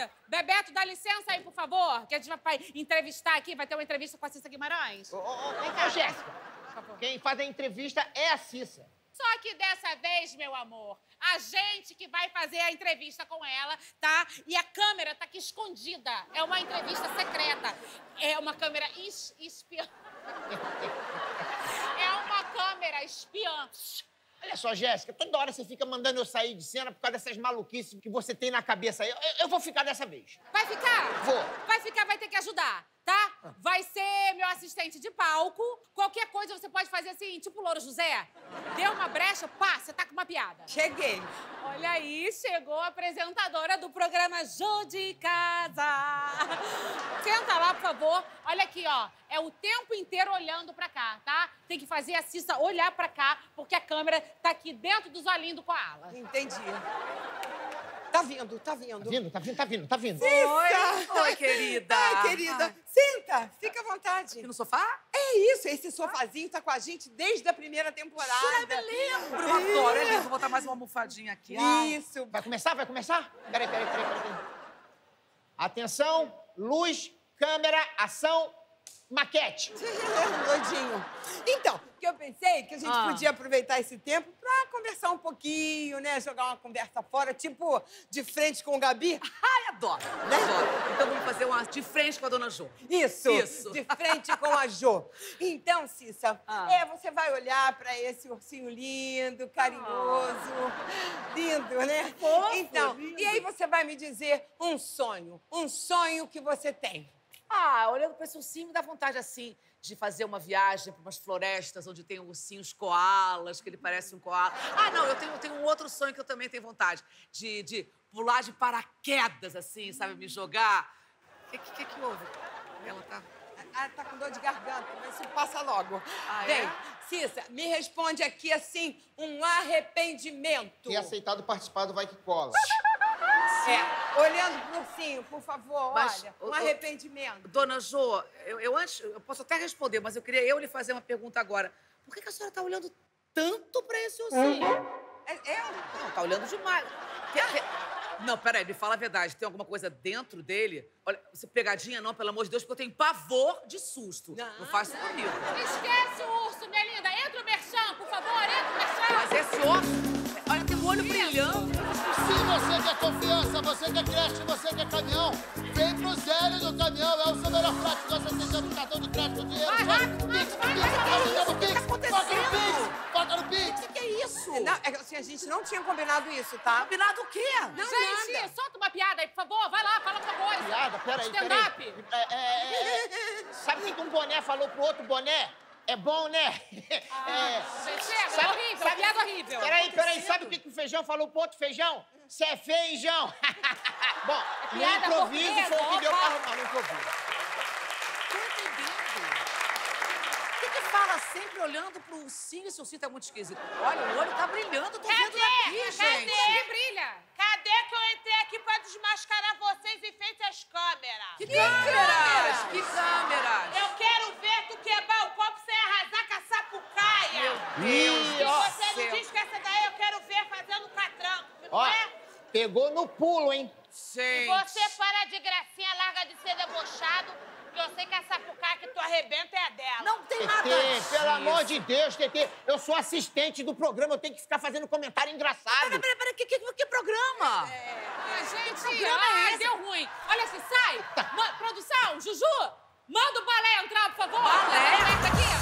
aí. Bebeto, dá licença aí, por favor, que a gente vai entrevistar aqui, vai ter uma entrevista com a Cissa Guimarães. Vem cá, Jéssica. Quem faz a entrevista é a Cissa. Só que dessa vez, meu amor, a gente que vai fazer a entrevista com ela, tá? E a câmera tá aqui escondida. É uma entrevista secreta. É uma câmera espiã. É uma câmera espiã. Olha só, Jéssica, toda hora você fica mandando eu sair de cena por causa dessas maluquices que você tem na cabeça aí. Eu vou ficar dessa vez. Vai ficar? Vou. Vai ficar, vai ter que ajudar, tá? Ah. Vai ser meu assistente de palco. Qualquer coisa você pode fazer assim, tipo o Louro José. Deu uma brecha, pá, você tá com uma piada. Cheguei. Olha aí, chegou a apresentadora do programa Jô de Casa. Senta lá, por favor. Olha aqui, ó. É o tempo inteiro olhando pra cá, tá? Tem que fazer a Cissa olhar pra cá, porque a câmera tá aqui dentro dos olhinhos do Koala. Entendi. Tá vindo, tá vindo. Tá vindo, tá vindo, tá vindo, tá vindo. Cissa! Oi, oi, querida. Ai, querida. Senta, fica à vontade. Aqui no sofá? É isso, esse sofazinho tá com a gente desde a primeira temporada. Eu me lembro. Eu adoro, é lindo. Vou botar mais uma almofadinha aqui. Isso. Vai começar, vai começar? Peraí, peraí, peraí, peraí. Atenção, luz, câmera, ação. Maquete. Doidinho. Então, que eu pensei que a gente podia aproveitar esse tempo pra conversar um pouquinho, né? Jogar uma conversa fora, tipo, de frente com o Gabi. Ai, adoro. Né? Adoro. Então vamos fazer uma de frente com a Dona Jô. Isso. Isso. De frente com a Jô. Então, Cissa, você vai olhar pra esse ursinho lindo, carinhoso. Lindo, né? Fofo, então, lindo. E aí você vai me dizer um sonho que você tem. Ah, olhando para esse ursinho, me dá vontade, assim, de fazer uma viagem para umas florestas onde tem ursinhos koalas, que ele parece um koala. Ah, não, eu tenho um outro sonho que eu também tenho vontade. De pular de paraquedas, assim, sabe? Me jogar. O que houve? Ela tá... Ah, tá com dor de garganta, mas isso passa logo. Ah, bem, Cissa, me responde aqui, assim, um arrependimento. Ter aceitado participar do Vai Que Cola. É, olhando pro ursinho, por favor, mas, olha, um arrependimento. Dona Jô, eu posso até responder, mas eu queria lhe fazer uma pergunta agora. Por que a senhora tá olhando tanto pra esse ursinho? Não, tá olhando demais. Não, peraí, me fala a verdade. Tem alguma coisa dentro dele? Olha, você pegadinha não, pelo amor de Deus, porque eu tenho pavor de susto. Não faz isso comigo. Esquece o urso, minha linda. Entra o merchan, por favor, entra o merchan. Mas esse urso, olha, tem um olho brilhante. Se você quer confiança, você quer crédito, você quer caminhão, vem pro Zélio do caminhão, é o seu melhor frete, nós aceitamos cartão de crédito, dinheiro, vai, bota no Pix. O que é isso? Não, assim, a gente não tinha combinado isso, tá? Combinado o quê? Não, gente, nada. Solta uma piada aí, por favor, vai lá, fala outra coisa. Piada? Peraí. Sabe o que um boné falou pro outro boné? É bom, né? Chega, horrível, piada horrível. Peraí, sabe o que o feijão falou pro outro feijão? Você é feijão! Bom, no improviso foi o que deu pra arrumar no improviso. Tô entendendo. Por que fala sempre olhando pro ursinho? Esse ursinho tá muito esquisito. Olha, o olho tá brilhando, tô vendo daqui, gente. Cadê? Brilha. Cadê que eu entrei aqui pra desmascarar vocês em frente às câmeras? Que câmeras? Que câmeras? Eu quero ver tu quebrar o copo sem arrasar com a sapucaia. Meu Deus do céu. E você me diz que essa daí eu quero ver fazendo catranco. Ó, pegou no pulo, hein? Gente. E você para de gracinha, larga de ser debochado, que eu sei que essa sapucaia que tu arrebenta é a dela. Não tem nada disso. Pelo amor de Deus, Tetê, eu sou assistente do programa, eu tenho que ficar fazendo comentário engraçado. Peraí, que programa? Gente, deu ruim. Olha assim, sai. Produção, Juju, manda o balé entrar, por favor. Balé?